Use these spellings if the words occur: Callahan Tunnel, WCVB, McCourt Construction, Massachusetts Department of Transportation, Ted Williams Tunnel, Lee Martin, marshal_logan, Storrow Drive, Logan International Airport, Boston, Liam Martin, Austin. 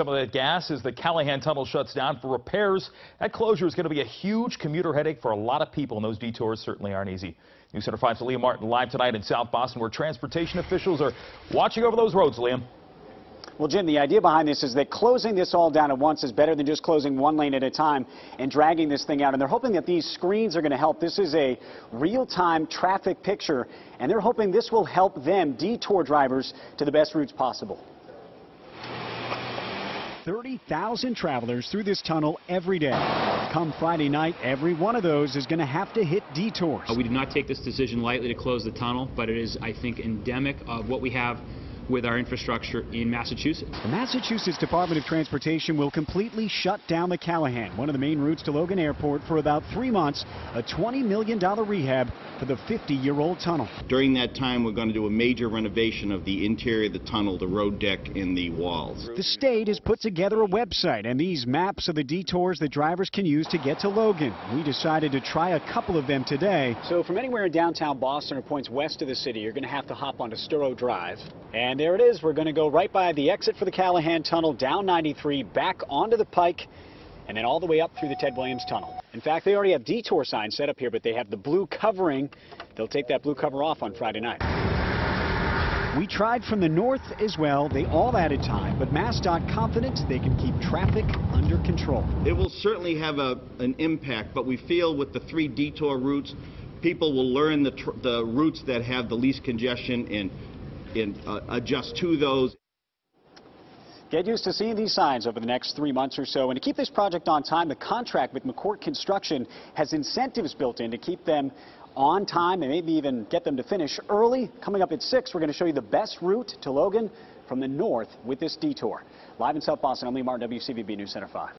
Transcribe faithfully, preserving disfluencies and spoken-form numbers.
some of that gas as the Callahan Tunnel shuts down for repairs. That closure is going to be a huge commuter headache for a lot of people, and those detours certainly aren't easy. NewsCenter five's Liam Martin live tonight in South Boston, where transportation officials are watching over those roads, Liam. Well, Jim, the idea behind this is that closing this all down at once is better than just closing one lane at a time and dragging this thing out. And they're hoping that these screens are going to help. This is a real-time traffic picture, and they're hoping this will help them detour drivers to the best routes possible. thirty thousand travelers through this tunnel every day. Come Friday night, every one of those is going to have to hit detours. We did not take this decision lightly to close the tunnel, but it is, I think, endemic of what we have with our infrastructure in Massachusetts. The Massachusetts Department of Transportation will completely shut down the Callahan, one of the main routes to Logan Airport, for about three months, a twenty million dollar rehab for the fifty-year-old tunnel. During that time, we're going to do a major renovation of the interior of the tunnel, the road deck, and the walls. The state has put together a website, and these maps are the detours that drivers can use to get to Logan. We decided to try a couple of them today. So from anywhere in downtown Boston or points west of the city, you're going to have to hop onto Storrow Drive, and there it is. We're going to go right by the exit for the Callahan Tunnel, down ninety-three, back onto the Pike, and then all the way up through the Ted Williams Tunnel. In fact, they already have detour signs set up here, but they have the blue covering. They'll take that blue cover off on Friday night. We tried from the north as well. They all added time, but MassDOT confident they can keep traffic under control. It will certainly have a, an impact, but we feel with the three detour routes, people will learn the, tr the routes that have the least congestion and and uh, adjust to those. Get used to seeing these signs over the next three months or so. And to keep this project on time, the contract with McCourt Construction has incentives built in to keep them on time and maybe even get them to finish early. Coming up at six, we're going to show you the best route to Logan from the north with this detour. Live in South Boston, I'm Lee Martin, W C V B News Center five.